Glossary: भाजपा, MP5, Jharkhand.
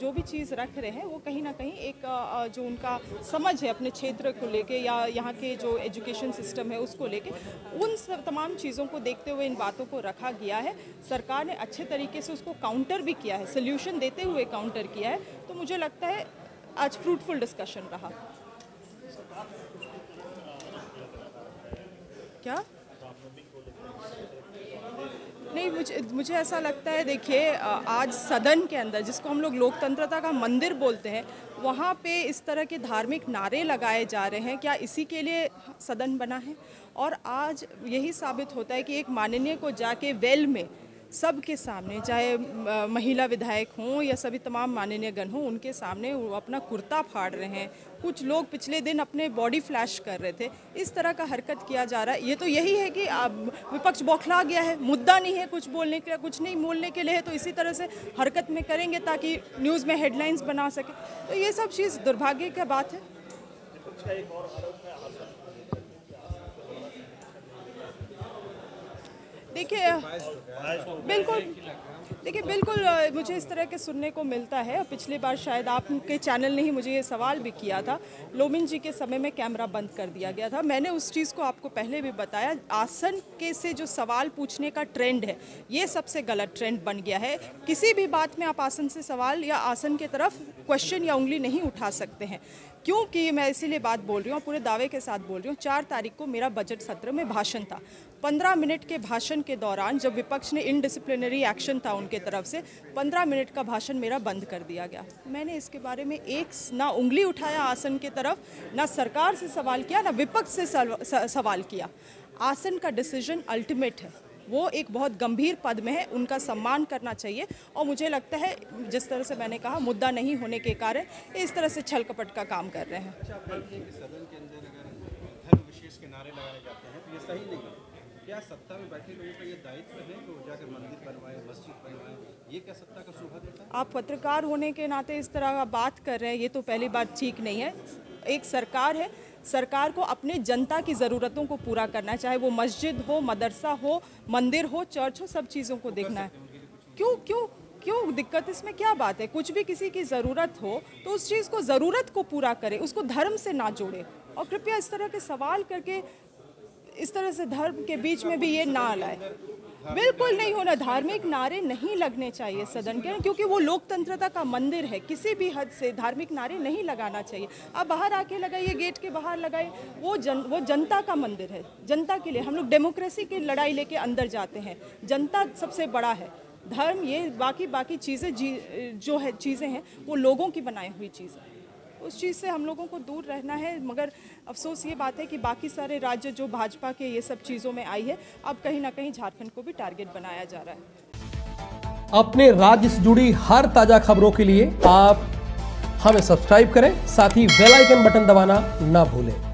जो भी चीज़ रख रहे हैं वो कहीं ना कहीं एक जो उनका समझ है अपने क्षेत्र को लेके या यहाँ के जो एजुकेशन सिस्टम है उसको लेके, उन सब तमाम चीज़ों को देखते हुए इन बातों को रखा गया है। सरकार ने अच्छे तरीके से उसको काउंटर भी किया है, सोल्यूशन देते हुए काउंटर किया है। तो मुझे लगता है आज फ्रूटफुल डिस्कशन रहा। क्या नहीं, मुझे ऐसा लगता है, देखिए आज सदन के अंदर जिसको हम लोग लोकतंत्रता का मंदिर बोलते हैं, वहाँ पे इस तरह के धार्मिक नारे लगाए जा रहे हैं, क्या इसी के लिए सदन बना है? और आज यही साबित होता है कि एक माननीय को जाके वेल में सबके सामने, चाहे महिला विधायक हों या सभी तमाम माननीयगण हों, उनके सामने वो अपना कुर्ता फाड़ रहे हैं। कुछ लोग पिछले दिन अपने बॉडी फ्लैश कर रहे थे। इस तरह का हरकत किया जा रहा है। ये तो यही है कि विपक्ष बौखला गया है, मुद्दा नहीं है कुछ बोलने के लिए, कुछ नहीं बोलने के लिए है, तो इसी तरह से हरकत में करेंगे ताकि न्यूज़ में हेडलाइंस बना सके। तो ये सब चीज़ दुर्भाग्य की बात है। देखिए बिल्कुल मुझे इस तरह के सुनने को मिलता है। पिछली बार शायद आपके चैनल ने ही मुझे ये सवाल भी किया था। लोमिन जी के समय में कैमरा बंद कर दिया गया था। मैंने उस चीज़ को आपको पहले भी बताया, आसन के से जो सवाल पूछने का ट्रेंड है, ये सबसे गलत ट्रेंड बन गया है। किसी भी बात में आप आसन से सवाल या आसन के तरफ क्वेश्चन या उंगली नहीं उठा सकते हैं। क्योंकि मैं इसीलिए बात बोल रही हूँ, पूरे दावे के साथ बोल रही हूँ। 4 तारीख को मेरा बजट सत्र में भाषण था। 15 मिनट के भाषण के दौरान जब विपक्ष ने इनडिसिप्लिनरी एक्शन था उनके तरफ से, 15 मिनट का भाषण मेरा बंद कर दिया गया। मैंने इसके बारे में एक ना उंगली उठाया आसन की तरफ, ना सरकार से सवाल किया, ना विपक्ष से सवाल किया। आसन का डिसीजन अल्टीमेट है, वो एक बहुत गंभीर पद में है, उनका सम्मान करना चाहिए। और मुझे लगता है जिस तरह से मैंने कहा, मुद्दा नहीं होने के कारण इस तरह से छल कपट का काम कर रहे हैं। सदन के अंदर अगर धर्म विशेष के नारे लगाए जाते हैं तो ये सही नहीं है। क्या सत्ता में बैठे लोगों का ये दायित्व है कि वो जाकर मंदिर बनवाएं, मस्जिद बनवाएं? ये क्या सत्ता का शोभा देता है? आप पत्रकार होने के नाते इस तरह का बात कर रहे हैं, ये तो पहली बात ठीक नहीं है। एक सरकार है, सरकार को अपने जनता की ज़रूरतों को पूरा करना है, चाहे वो मस्जिद हो, मदरसा हो, मंदिर हो, चर्च हो, सब चीज़ों को देखना है। क्यों क्यों क्यों दिक्कत, इसमें क्या बात है? कुछ भी किसी की ज़रूरत हो तो उस चीज़ को, ज़रूरत को पूरा करे, उसको धर्म से ना जोड़े। और कृपया इस तरह के सवाल करके इस तरह से धर्म के बीच में भी ये ना लाए, बिल्कुल नहीं होना। धार्मिक नारे नहीं लगने चाहिए सदन के, क्योंकि वो लोकतंत्रता का मंदिर है। किसी भी हद से धार्मिक नारे नहीं लगाना चाहिए। आप बाहर आके लगाइए, गेट के बाहर लगाइए, वो जनता का मंदिर है, जनता के लिए। हम लोग डेमोक्रेसी की लड़ाई लेके अंदर जाते हैं, जनता सबसे बड़ा है। धर्म ये बाकी चीज़ें जो है, चीज़ें हैं वो लोगों की बनाई हुई चीज़ है, उस चीज़ से हम लोगों को दूर रहना है। मगर अफसोस ये बात है कि बाकी सारे राज्य जो भाजपा के ये सब चीज़ों में आई है, अब कहीं ना कहीं झारखंड को भी टारगेट बनाया जा रहा है। अपने राज्य से जुड़ी हर ताज़ा खबरों के लिए आप हमें सब्सक्राइब करें, साथ ही बेल आइकन बटन दबाना ना भूलें।